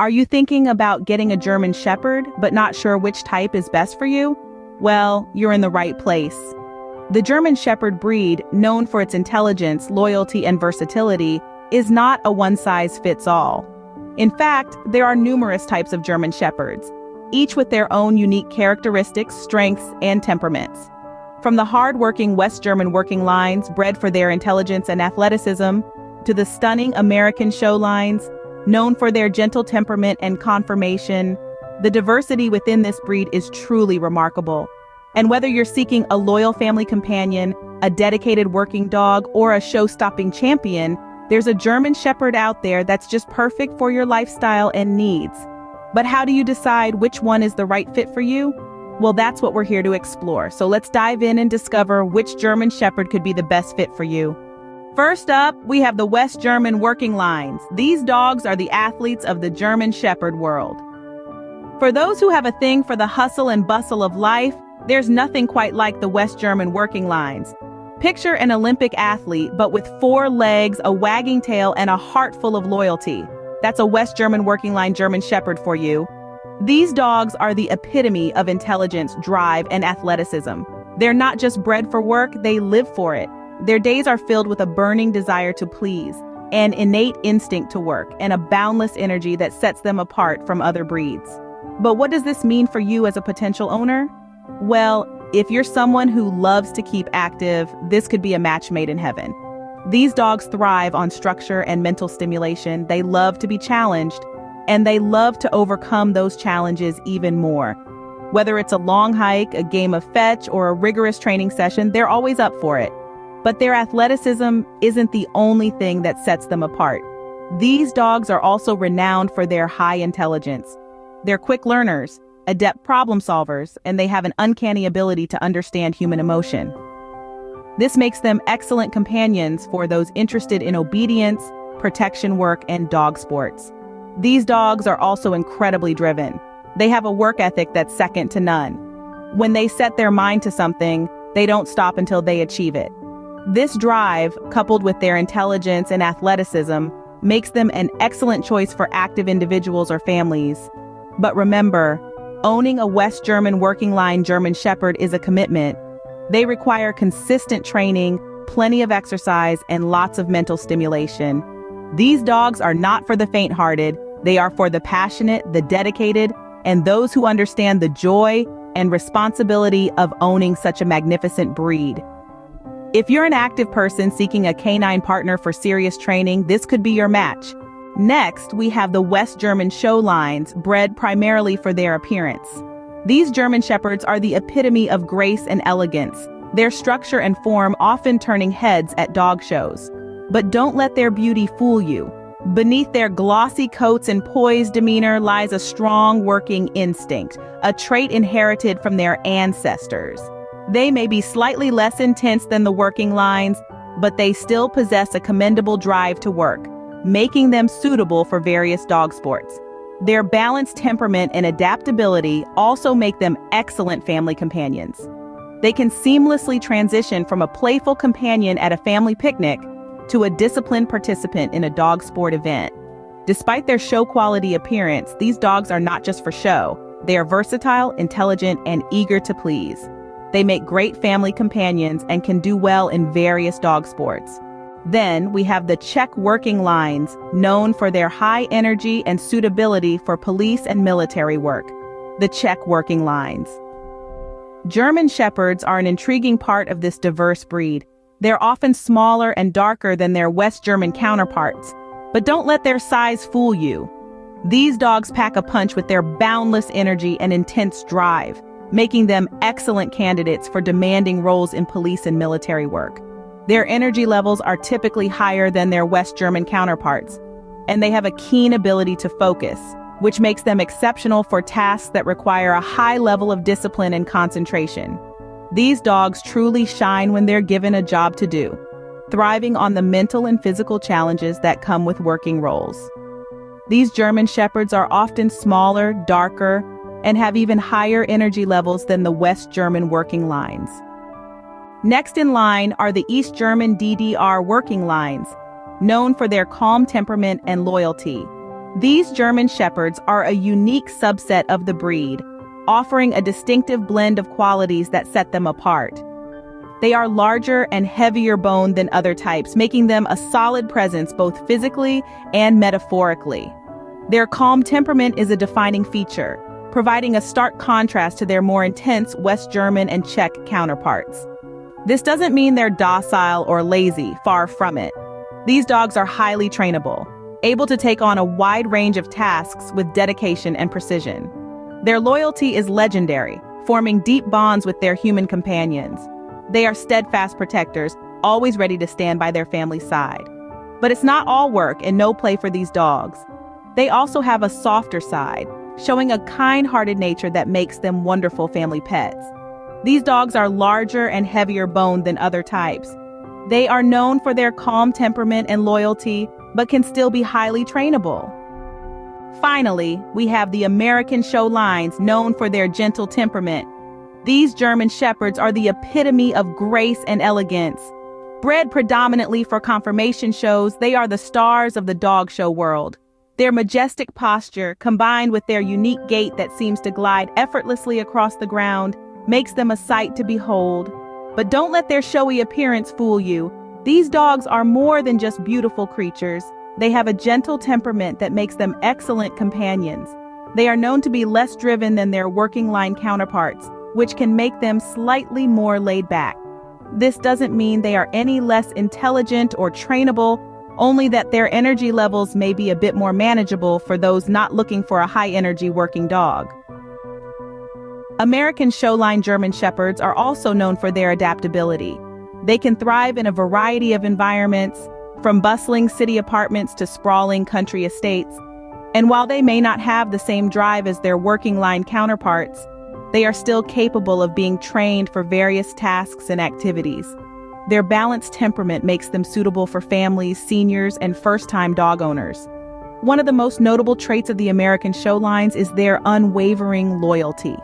Are you thinking about getting a German Shepherd, but not sure which type is best for you? Well, you're in the right place. The German Shepherd breed, known for its intelligence, loyalty, and versatility, is not a one-size-fits-all. In fact, there are numerous types of German Shepherds, each with their own unique characteristics, strengths, and temperaments. From the hard-working West German working lines, bred for their intelligence and athleticism, to the stunning American show lines, known for their gentle temperament and conformation, the diversity within this breed is truly remarkable. And whether you're seeking a loyal family companion, a dedicated working dog, or a show-stopping champion, there's a German Shepherd out there that's just perfect for your lifestyle and needs. But how do you decide which one is the right fit for you? Well, that's what we're here to explore. So let's dive in and discover which German Shepherd could be the best fit for you. First up, we have the West German working lines. These dogs are the athletes of the German Shepherd world. For those who have a thing for the hustle and bustle of life, there's nothing quite like the West German working lines. Picture an Olympic athlete, but with four legs, a wagging tail, and a heart full of loyalty. That's a West German working line German Shepherd for you. These dogs are the epitome of intelligence, drive, and athleticism. They're not just bred for work, they live for it. Their days are filled with a burning desire to please, an innate instinct to work, and a boundless energy that sets them apart from other breeds. But what does this mean for you as a potential owner? Well, if you're someone who loves to keep active, this could be a match made in heaven. These dogs thrive on structure and mental stimulation. They love to be challenged, and they love to overcome those challenges even more. Whether it's a long hike, a game of fetch, or a rigorous training session, they're always up for it. But their athleticism isn't the only thing that sets them apart. These dogs are also renowned for their high intelligence. They're quick learners, adept problem solvers, and they have an uncanny ability to understand human emotion. This makes them excellent companions for those interested in obedience, protection work, and dog sports. These dogs are also incredibly driven. They have a work ethic that's second to none. When they set their mind to something, they don't stop until they achieve it. This drive, coupled with their intelligence and athleticism, makes them an excellent choice for active individuals or families. But remember, owning a West German working line German Shepherd is a commitment. They require consistent training, plenty of exercise, and lots of mental stimulation. These dogs are not for the faint-hearted. They are for the passionate, the dedicated, and those who understand the joy and responsibility of owning such a magnificent breed. If you're an active person seeking a canine partner for serious training, this could be your match. Next, we have the West German show lines, bred primarily for their appearance. These German Shepherds are the epitome of grace and elegance, their structure and form often turning heads at dog shows. But don't let their beauty fool you. Beneath their glossy coats and poised demeanor lies a strong working instinct, a trait inherited from their ancestors. They may be slightly less intense than the working lines, but they still possess a commendable drive to work, making them suitable for various dog sports. Their balanced temperament and adaptability also make them excellent family companions. They can seamlessly transition from a playful companion at a family picnic to a disciplined participant in a dog sport event. Despite their show-quality appearance, these dogs are not just for show. They are versatile, intelligent, and eager to please. They make great family companions and can do well in various dog sports. Then we have the Czech working lines, known for their high energy and suitability for police and military work. The Czech working lines. German Shepherds are an intriguing part of this diverse breed. They're often smaller and darker than their West German counterparts, but don't let their size fool you. These dogs pack a punch with their boundless energy and intense drive, making them excellent candidates for demanding roles in police and military work. Their energy levels are typically higher than their West German counterparts, and they have a keen ability to focus, which makes them exceptional for tasks that require a high level of discipline and concentration. These dogs truly shine when they're given a job to do, thriving on the mental and physical challenges that come with working roles. These German Shepherds are often smaller, darker, and have even higher energy levels than the West German working lines. Next in line are the East German DDR working lines, known for their calm temperament and loyalty. These German Shepherds are a unique subset of the breed, offering a distinctive blend of qualities that set them apart. They are larger and heavier boned than other types, making them a solid presence both physically and metaphorically. Their calm temperament is a defining feature, providing a stark contrast to their more intense West German and Czech counterparts. This doesn't mean they're docile or lazy, far from it. These dogs are highly trainable, able to take on a wide range of tasks with dedication and precision. Their loyalty is legendary, forming deep bonds with their human companions. They are steadfast protectors, always ready to stand by their family's side. But it's not all work and no play for these dogs. They also have a softer side, showing a kind-hearted nature that makes them wonderful family pets. These dogs are larger and heavier boned than other types. They are known for their calm temperament and loyalty, but can still be highly trainable. Finally, we have the American show lines, known for their gentle temperament. These German Shepherds are the epitome of grace and elegance. Bred predominantly for conformation shows, they are the stars of the dog show world. Their majestic posture, combined with their unique gait that seems to glide effortlessly across the ground, makes them a sight to behold. But don't let their showy appearance fool you. These dogs are more than just beautiful creatures. They have a gentle temperament that makes them excellent companions. They are known to be less driven than their working line counterparts, which can make them slightly more laid back. This doesn't mean they are any less intelligent or trainable, only that their energy levels may be a bit more manageable for those not looking for a high-energy working dog. American Showline German Shepherds are also known for their adaptability. They can thrive in a variety of environments, from bustling city apartments to sprawling country estates. And while they may not have the same drive as their working-line counterparts, they are still capable of being trained for various tasks and activities. Their balanced temperament makes them suitable for families, seniors, and first-time dog owners. One of the most notable traits of the American Showlines is their unwavering loyalty.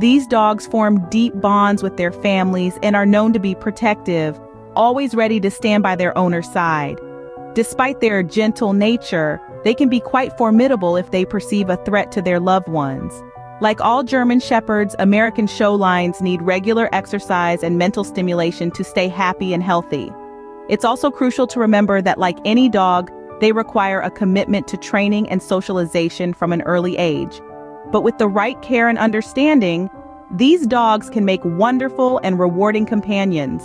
These dogs form deep bonds with their families and are known to be protective, always ready to stand by their owner's side. Despite their gentle nature, they can be quite formidable if they perceive a threat to their loved ones. Like all German Shepherds, American Showlines need regular exercise and mental stimulation to stay happy and healthy. It's also crucial to remember that, like any dog, they require a commitment to training and socialization from an early age. But with the right care and understanding, these dogs can make wonderful and rewarding companions.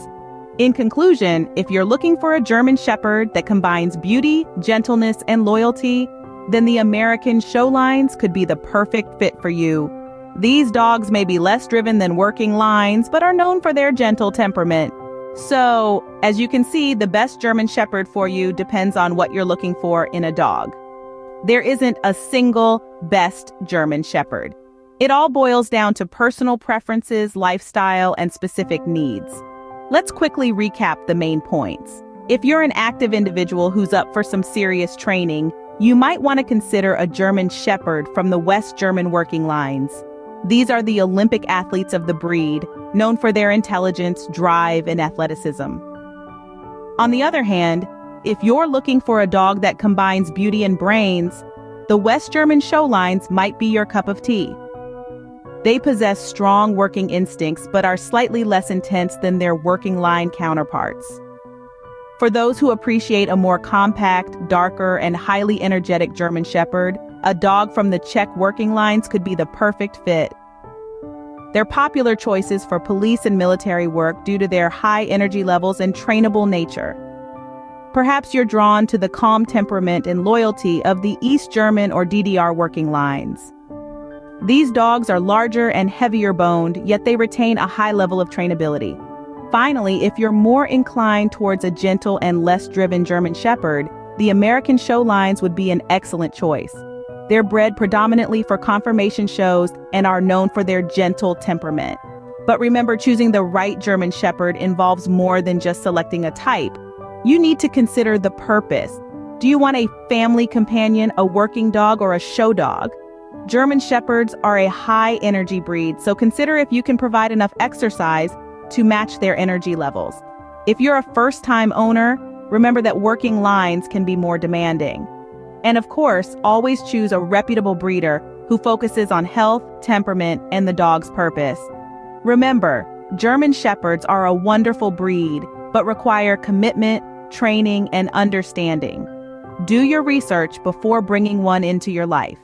In conclusion, if you're looking for a German Shepherd that combines beauty, gentleness, and loyalty, then the American Showlines could be the perfect fit for you. These dogs may be less driven than working lines, but are known for their gentle temperament. So, as you can see, the best German Shepherd for you depends on what you're looking for in a dog. There isn't a single best German Shepherd. It all boils down to personal preferences, lifestyle, and specific needs. Let's quickly recap the main points. If you're an active individual who's up for some serious training, you might want to consider a German Shepherd from the West German working lines. These are the Olympic athletes of the breed, known for their intelligence, drive, and athleticism. On the other hand, if you're looking for a dog that combines beauty and brains, the West German Showlines might be your cup of tea. They possess strong working instincts but are slightly less intense than their working line counterparts. For those who appreciate a more compact, darker, and highly energetic German Shepherd, a dog from the Czech working lines could be the perfect fit. They're popular choices for police and military work due to their high energy levels and trainable nature. Perhaps you're drawn to the calm temperament and loyalty of the East German or DDR working lines. These dogs are larger and heavier boned, yet they retain a high level of trainability. Finally, if you're more inclined towards a gentle and less driven German Shepherd, the American Showlines would be an excellent choice. They're bred predominantly for conformation shows and are known for their gentle temperament. But remember, choosing the right German Shepherd involves more than just selecting a type. You need to consider the purpose. Do you want a family companion, a working dog, or a show dog? German Shepherds are a high-energy breed, so consider if you can provide enough exercise to match their energy levels. If you're a first-time owner, remember that working lines can be more demanding. And of course, always choose a reputable breeder who focuses on health, temperament, and the dog's purpose. Remember, German Shepherds are a wonderful breed, but require commitment, training, and understanding. Do your research before bringing one into your life.